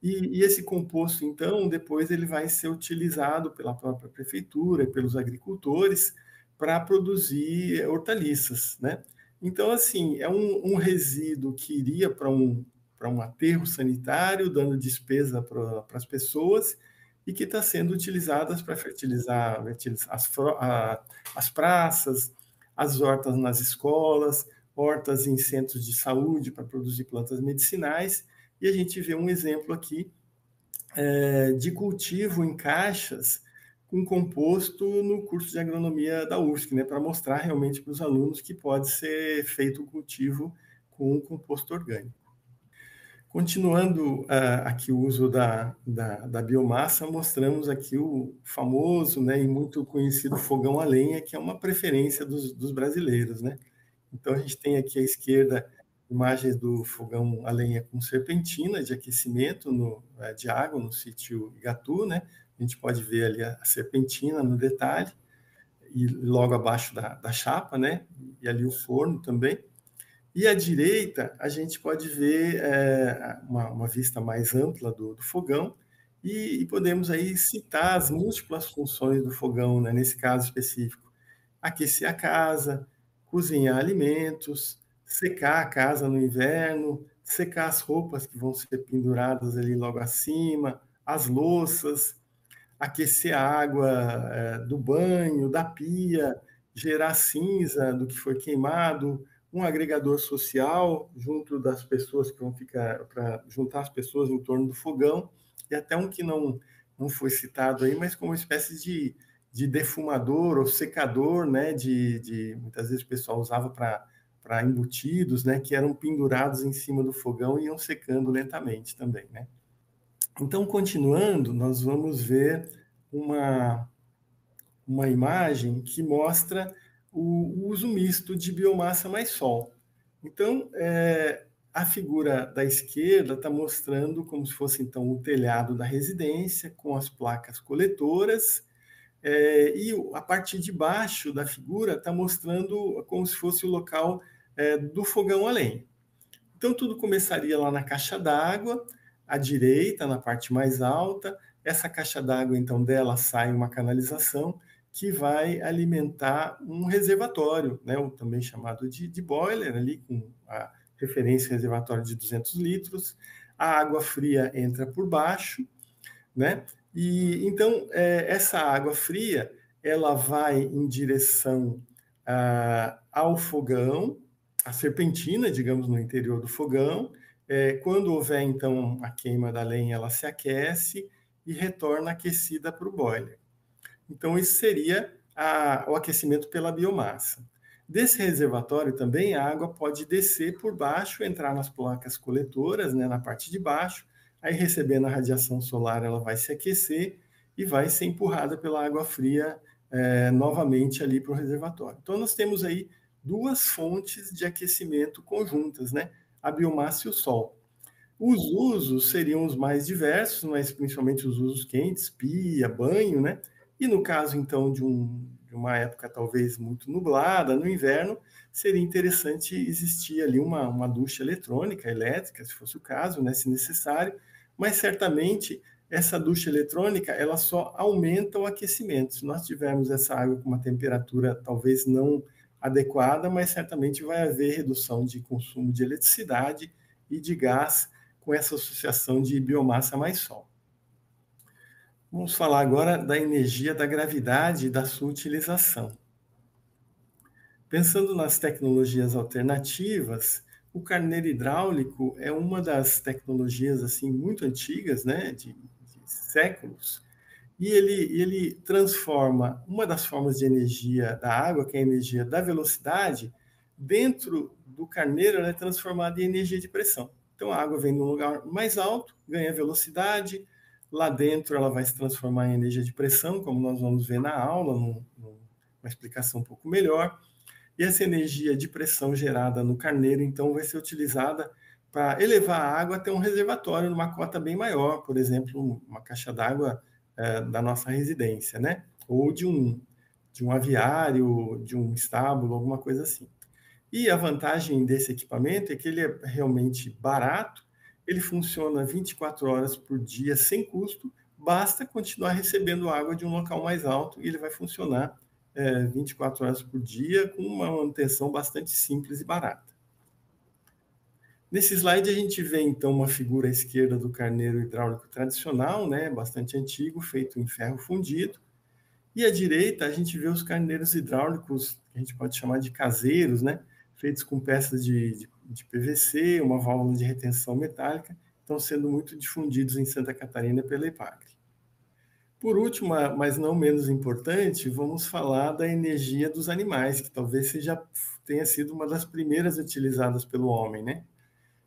E, e esse composto, então, depois ele vai ser utilizado pela própria prefeitura e pelos agricultores para produzir hortaliças, né? Então, assim, é um, um resíduo que iria para um, para um aterro sanitário, dando despesa para as pessoas, e que está sendo utilizado para fertilizar, fertilizar as, a, as praças, as hortas nas escolas, hortas em centros de saúde para produzir plantas medicinais, E a gente vê um exemplo aqui é, de cultivo em caixas com composto no curso de agronomia da U F S C, né, para mostrar realmente para os alunos que pode ser feito o cultivo com o composto orgânico. Continuando uh, aqui o uso da, da, da biomassa, mostramos aqui o famoso, né, e muito conhecido fogão a lenha, que é uma preferência dos, dos brasileiros, né? Então, a gente tem aqui à esquerda imagens do fogão a lenha com serpentina de aquecimento no, de água no sítio Igatu, né? A gente pode ver ali a serpentina no detalhe, e logo abaixo da, da chapa, né? E ali o forno também. E à direita, a gente pode ver é, uma, uma vista mais ampla do, do fogão e, e podemos aí citar as múltiplas funções do fogão, né, nesse caso específico. Aquecer a casa, cozinhar alimentos, secar a casa no inverno, secar as roupas que vão ser penduradas ali logo acima, as louças, aquecer a água é, do banho, da pia, gerar cinza do que foi queimado, um agregador social junto das pessoas que vão ficar, para juntar as pessoas em torno do fogão, e até um que não, não foi citado aí, mas como uma espécie de, de defumador ou secador, né, de, de, muitas vezes o pessoal usava para embutidos, né, que eram pendurados em cima do fogão e iam secando lentamente também, né. Então, continuando, nós vamos ver uma, uma imagem que mostra o uso misto de biomassa mais sol. Então, é, a figura da esquerda está mostrando como se fosse, então, o telhado da residência com as placas coletoras, é, e a parte de baixo da figura está mostrando como se fosse o local é, do fogão a lenha. Então, tudo começaria lá na caixa d'água, à direita, na parte mais alta. Essa caixa d'água, então, dela sai uma canalização que vai alimentar um reservatório, né, ou também chamado de, de boiler, ali com a referência reservatório de duzentos litros. A água fria entra por baixo, né? E então é, essa água fria ela vai em direção ah, ao fogão, a serpentina, digamos, no interior do fogão. É, quando houver então a queima da lenha, ela se aquece e retorna aquecida para o boiler. Então, isso seria a, o aquecimento pela biomassa. Desse reservatório também, a água pode descer por baixo, entrar nas placas coletoras, né, na parte de baixo, aí recebendo a radiação solar, ela vai se aquecer e vai ser empurrada pela água fria é, novamente ali para o reservatório. Então, nós temos aí duas fontes de aquecimento conjuntas, né, a biomassa e o sol. Os usos seriam os mais diversos, mas principalmente os usos quentes, pia, banho, né? E no caso, então, de, um, de uma época talvez muito nublada, no inverno, seria interessante existir ali uma, uma ducha eletrônica, elétrica, se fosse o caso, né, se necessário, mas certamente essa ducha eletrônica ela só aumenta o aquecimento. Se nós tivermos essa água com uma temperatura talvez não adequada, mas certamente vai haver redução de consumo de eletricidade e de gás com essa associação de biomassa mais sol. Vamos falar agora da energia da gravidade e da sua utilização. Pensando nas tecnologias alternativas, o carneiro hidráulico é uma das tecnologias assim, muito antigas, né, de, de séculos, e ele, ele transforma uma das formas de energia da água, que é a energia da velocidade, dentro do carneiro ela é transformada em energia de pressão. Então a água vem num lugar mais alto, ganha velocidade, lá dentro ela vai se transformar em energia de pressão, como nós vamos ver na aula, num, numa explicação um pouco melhor. E essa energia de pressão gerada no carneiro, então, vai ser utilizada para elevar a água até um reservatório, numa cota bem maior, por exemplo, uma caixa d'água é, da nossa residência, né? Ou de um, de um aviário, de um estábulo, alguma coisa assim. E a vantagem desse equipamento é que ele é realmente barato, ele funciona vinte e quatro horas por dia sem custo, basta continuar recebendo água de um local mais alto e ele vai funcionar é, vinte e quatro horas por dia com uma manutenção bastante simples e barata. Nesse slide a gente vê então uma figura à esquerda do carneiro hidráulico tradicional, né, bastante antigo, feito em ferro fundido, e à direita a gente vê os carneiros hidráulicos, que a gente pode chamar de caseiros, né, feitos com peças de, de, de P V C, uma válvula de retenção metálica, estão sendo muito difundidos em Santa Catarina pela EPAGRI. Por último, mas não menos importante, vamos falar da energia dos animais, que talvez seja, tenha sido uma das primeiras utilizadas pelo homem, né?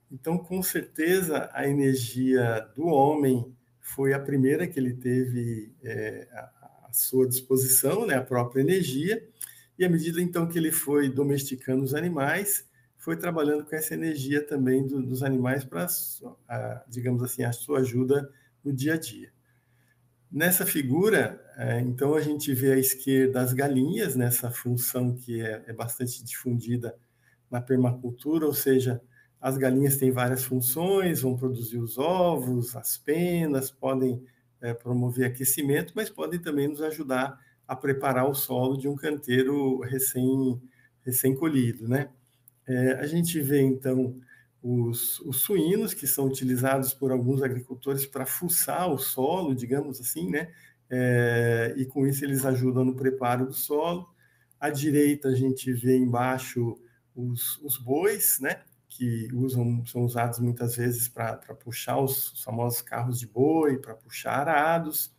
Então, com certeza, a energia do homem foi a primeira que ele teve é, à sua disposição, né, a própria energia, e à medida, então, que ele foi domesticando os animais, foi trabalhando com essa energia também do, dos animais para, digamos assim, a sua ajuda no dia a dia. Nessa figura, então, a gente vê à esquerda as galinhas, nessa função que é, é bastante difundida na permacultura, ou seja, as galinhas têm várias funções, vão produzir os ovos, as penas, podem é, promover aquecimento, mas podem também nos ajudar a preparar o solo de um canteiro recém, recém-colhido, né? É, a gente vê, então, Os, os suínos, que são utilizados por alguns agricultores para fuçar o solo, digamos assim, né? É, e com isso eles ajudam no preparo do solo. À direita a gente vê embaixo os, os bois, né? Que usam, são usados muitas vezes para puxar os, os famosos carros de boi, para puxar arados.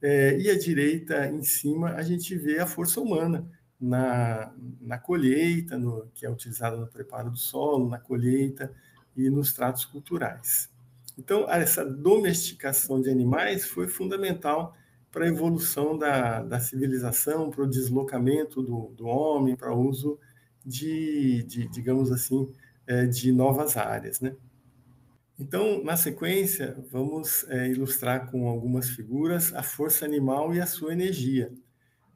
É, e à direita, em cima, a gente vê a força humana, Na, na colheita, no, que é utilizada no preparo do solo, na colheita e nos tratos culturais. Então, essa domesticação de animais foi fundamental para a evolução da, da civilização, para o deslocamento do, do homem, para o uso de, de, digamos assim, é, de novas áreas, né? Então, na sequência, vamos é, ilustrar com algumas figuras a força animal e a sua energia.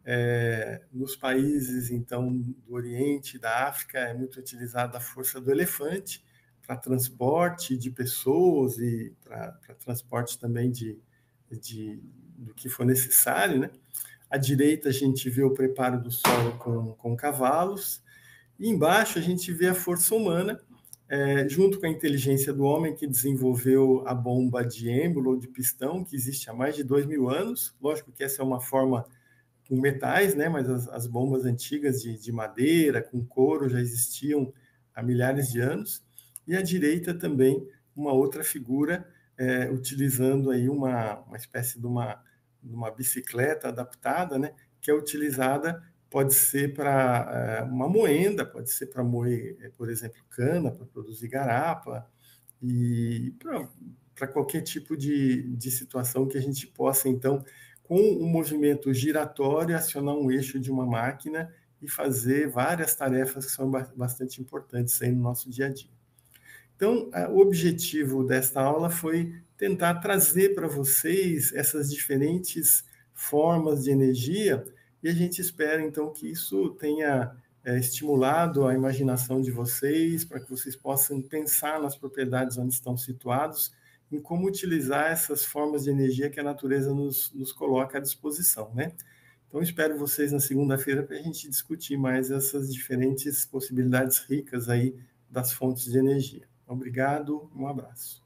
É, nos países, então, do Oriente, da África, é muito utilizada a força do elefante para transporte de pessoas e para transporte também de, de, do que for necessário, né? À direita, a gente vê o preparo do solo com, com cavalos. E embaixo, a gente vê a força humana, é, junto com a inteligência do homem que desenvolveu a bomba de êmbolo ou de pistão, que existe há mais de dois mil anos. Lógico que essa é uma forma com metais, né? Mas as, as bombas antigas de, de madeira, com couro, já existiam há milhares de anos. E à direita também uma outra figura é, utilizando aí uma, uma espécie de uma, uma bicicleta adaptada, né? Que é utilizada, pode ser para é, uma moenda, pode ser para moer, é, por exemplo, cana, para produzir garapa, e para qualquer tipo de, de situação que a gente possa, então, com um movimento giratório, acionar um eixo de uma máquina e fazer várias tarefas que são bastante importantes aí no nosso dia a dia. Então, o objetivo desta aula foi tentar trazer para vocês essas diferentes formas de energia, e a gente espera, então, que isso tenha é, estimulado a imaginação de vocês, para que vocês possam pensar nas propriedades onde estão situados, em como utilizar essas formas de energia que a natureza nos, nos coloca à disposição, né? Então, espero vocês na segunda-feira para a gente discutir mais essas diferentes possibilidades ricas aí das fontes de energia. Obrigado, um abraço.